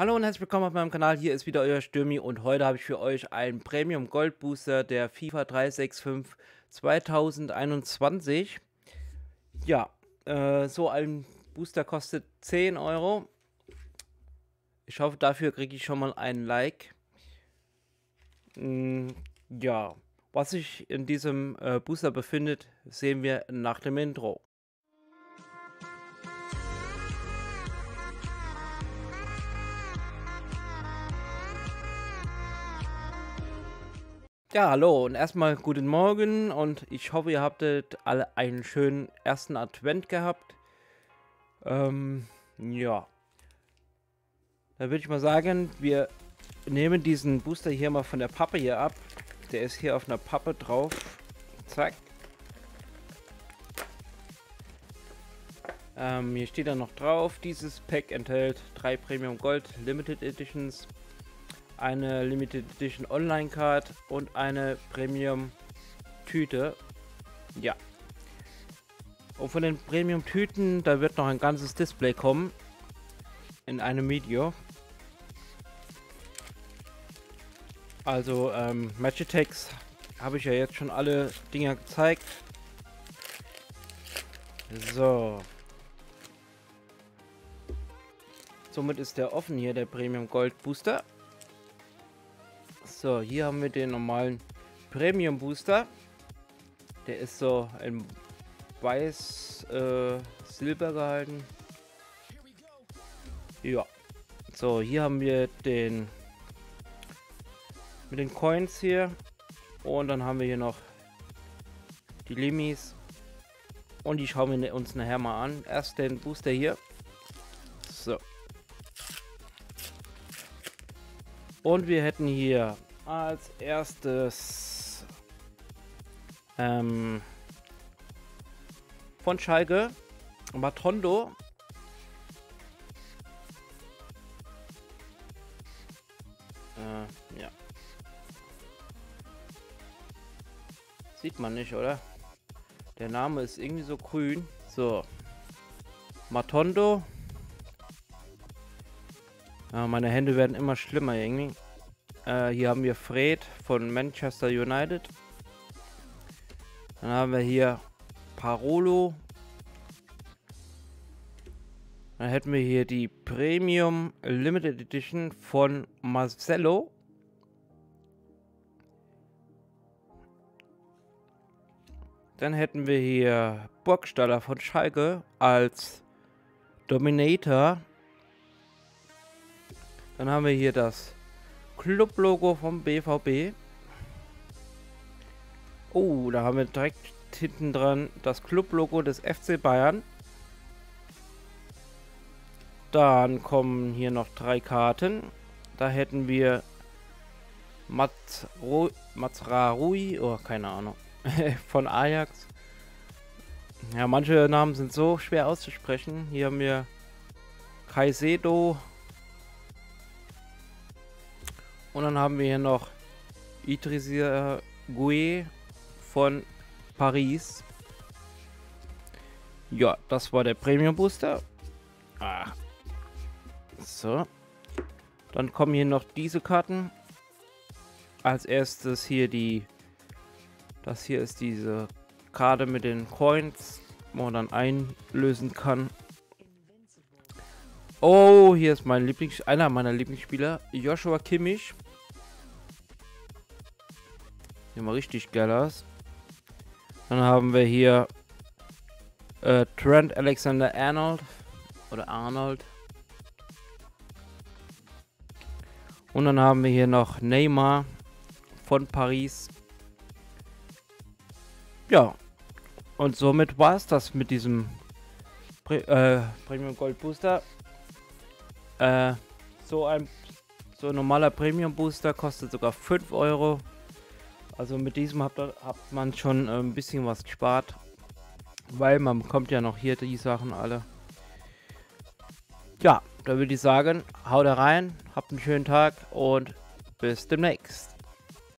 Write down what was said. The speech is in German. Hallo und herzlich willkommen auf meinem Kanal, hier ist wieder euer Stürmi und heute habe ich für euch einen Premium Gold Booster der FIFA 365 2021. Ja, so ein Booster kostet 10 Euro. Ich hoffe, dafür kriege ich schon mal einen Like. Ja, was sich in diesem Booster befindet, sehen wir nach dem Intro. Ja, hallo und erstmal guten Morgen und ich hoffe, ihr habtet alle einen schönen ersten Advent gehabt. Ja, da würde ich mal sagen, wir nehmen diesen Booster hier mal von der Pappe hier ab. Der ist hier auf einer Pappe drauf. Zack. Hier steht dann noch drauf, dieses Pack enthält 3 Premium Gold Limited Editions, eine Limited Edition Online Card und eine Premium Tüte. Ja. Und von den Premium Tüten, da wird noch ein ganzes Display kommen. In einem Video. Also Match Attacks habe ich ja jetzt schon alle Dinger gezeigt. So. Somit ist der offen hier, der Premium Gold Booster. So, hier haben wir den normalen Premium Booster. Der ist so in weiß, silber gehalten. Ja. So, hier haben wir den mit den Coins hier. Und dann haben wir hier noch die Limis. Und die schauen wir uns nachher mal an. Erst den Booster hier. So. Und wir hätten hier als erstes von Schalke Matondo. Ja. Sieht man nicht, oder? Der Name ist irgendwie so grün. So. Matondo. Meine Hände werden immer schlimmer irgendwie. Hier haben wir Fred von Manchester United. Dann haben wir hier Parolo. Dann hätten wir hier die Premium Limited Edition von Marcelo. Dann hätten wir hier Burgstaller von Schalke als Dominator. Dann haben wir hier das Club-Logo vom BVB. Oh, da haben wir direkt hinten dran das Club-Logo des FC Bayern. Dann kommen hier noch 3 Karten. Da hätten wir Mats-Rarui, oh, keine Ahnung, von Ajax. Ja, manche Namen sind so schwer auszusprechen. Hier haben wir Kaicedo. Und dann haben wir hier noch Idrissa Gueye von Paris. Ja, das war der Premium Booster. Ah. So. Dann kommen hier noch diese Karten. Als erstes hier die... Das hier ist diese Karte mit den Coins, wo man dann einlösen kann. Oh, hier ist mein einer meiner Lieblingsspieler, Joshua Kimmich. Sieht mal richtig geil aus. Dann haben wir hier Trent Alexander Arnold. Oder Arnold. Und dann haben wir hier noch Neymar von Paris. Ja. Und somit war es das mit diesem Premium Gold Booster. So ein normaler Premium Booster kostet sogar 5 Euro. Also mit diesem habt man schon ein bisschen was gespart. Weil man bekommt ja noch hier die Sachen alle. Ja, da würde ich sagen, haut rein, habt einen schönen Tag und bis demnächst.